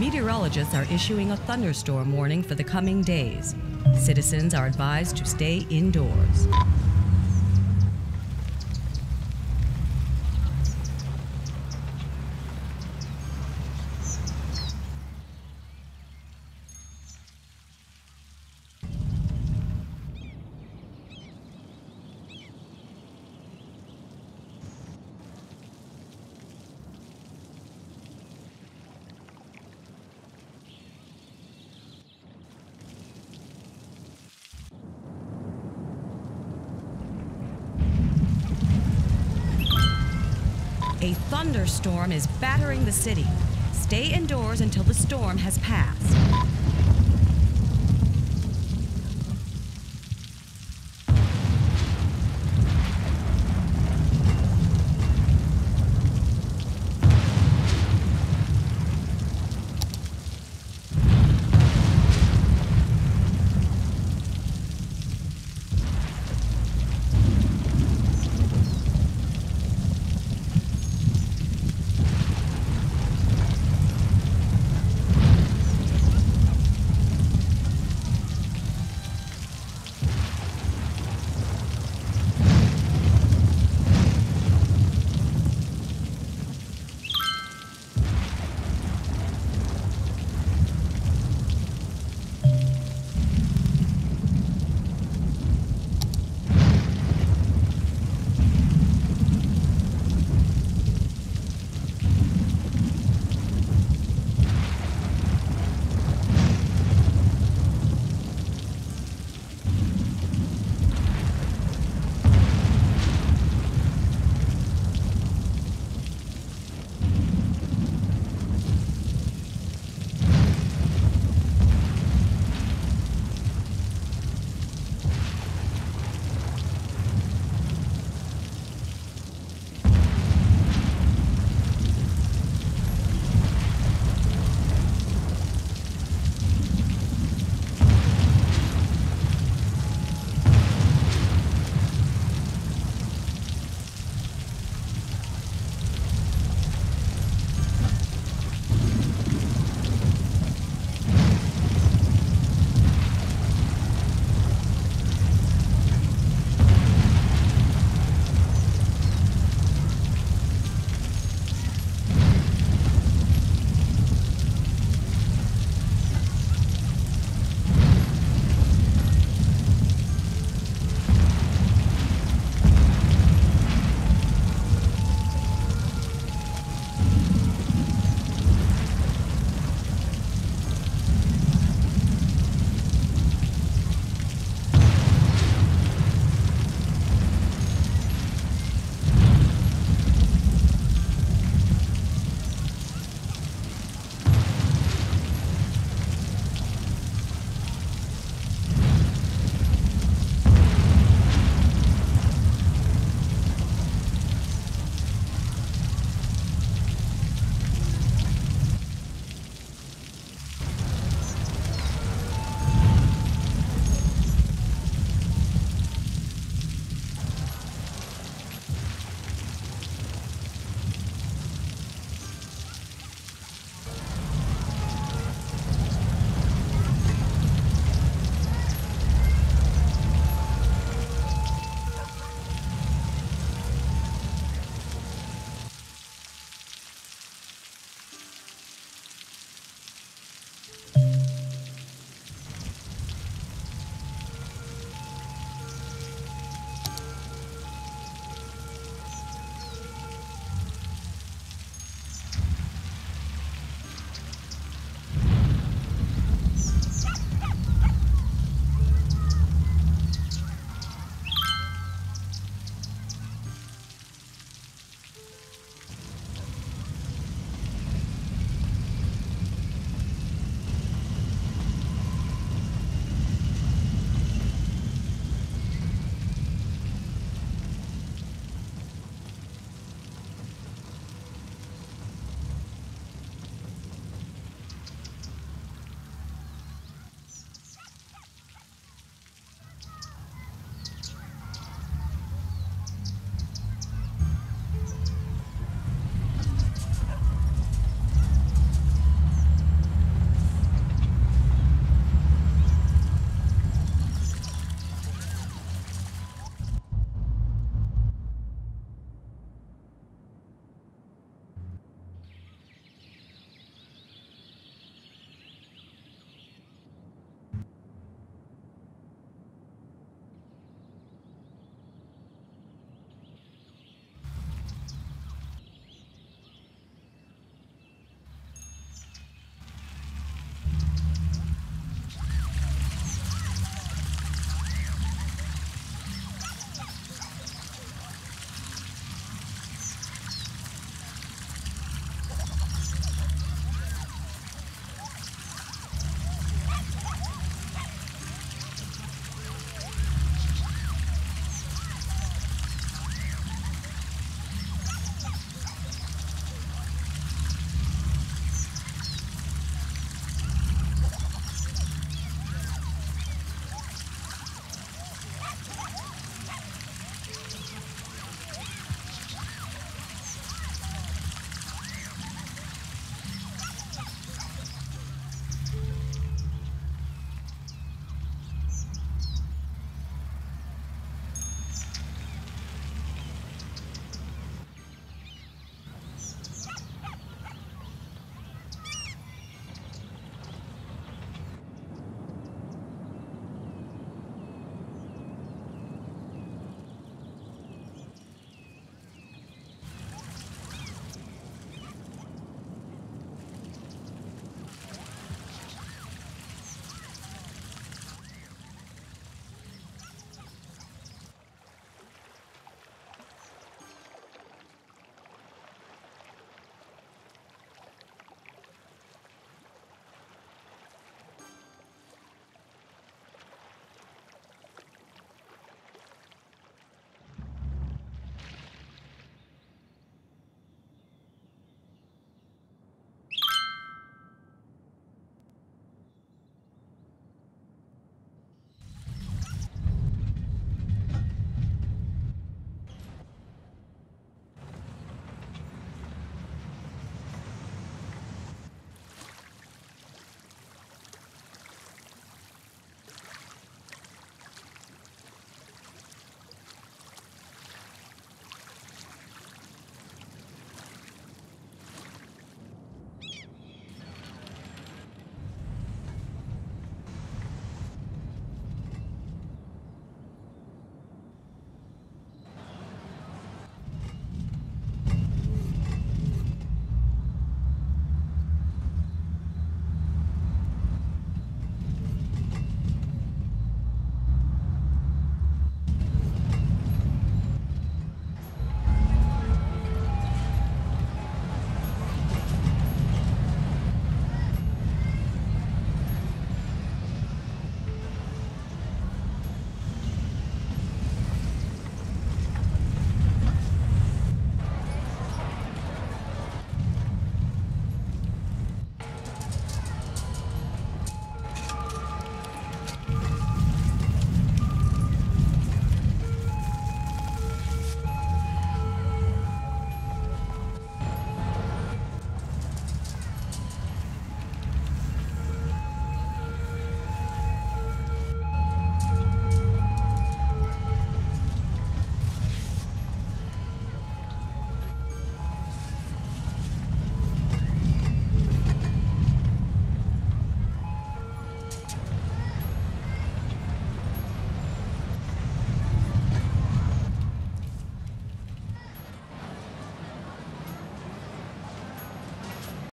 Meteorologists are issuing a thunderstorm warning for the coming days. Citizens are advised to stay indoors. A thunderstorm is battering the city. Stay indoors until the storm has passed.